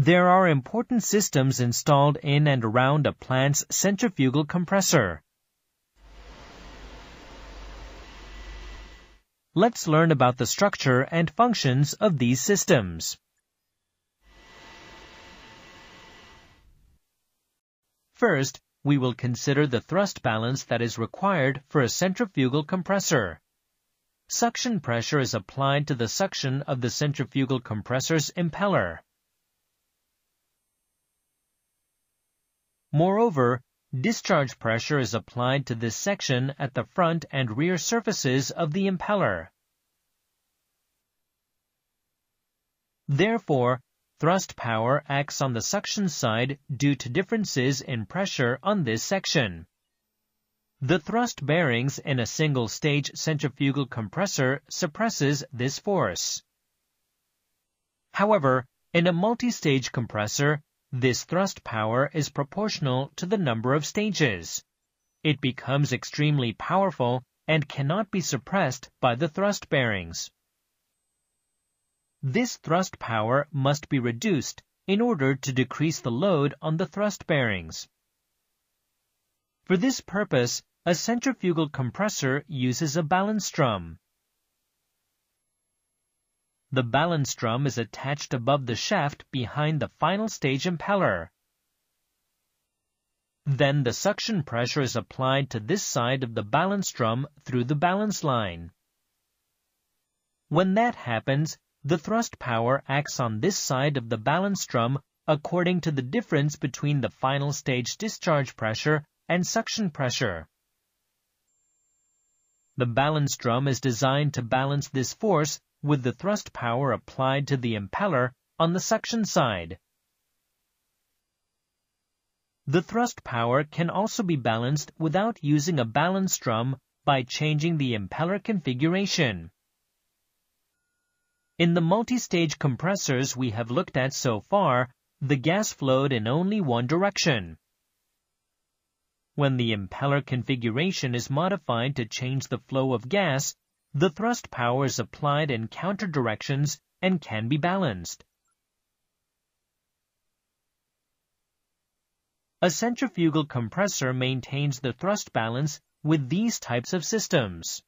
There are important systems installed in and around a plant's centrifugal compressor. Let's learn about the structure and functions of these systems. First, we will consider the thrust balance that is required for a centrifugal compressor. Suction pressure is applied to the suction of the centrifugal compressor's impeller. Moreover, discharge pressure is applied to this section at the front and rear surfaces of the impeller. Therefore, thrust power acts on the suction side due to differences in pressure on this section. The thrust bearings in a single-stage centrifugal compressor suppresses this force. However, in a multi-stage compressor, this thrust power is proportional to the number of stages. It becomes extremely powerful and cannot be suppressed by the thrust bearings. This thrust power must be reduced in order to decrease the load on the thrust bearings. For this purpose, a centrifugal compressor uses a balance drum. The balance drum is attached above the shaft behind the final stage impeller. Then the suction pressure is applied to this side of the balance drum through the balance line. When that happens, the thrust power acts on this side of the balance drum according to the difference between the final stage discharge pressure and suction pressure. The balance drum is designed to balance this force with the thrust power applied to the impeller on the suction side. The thrust power can also be balanced without using a balance drum by changing the impeller configuration. In the multi-stage compressors we have looked at so far, the gas flowed in only one direction. When the impeller configuration is modified to change the flow of gas, the thrust power is applied in counter directions and can be balanced. A centrifugal compressor maintains the thrust balance with these types of systems.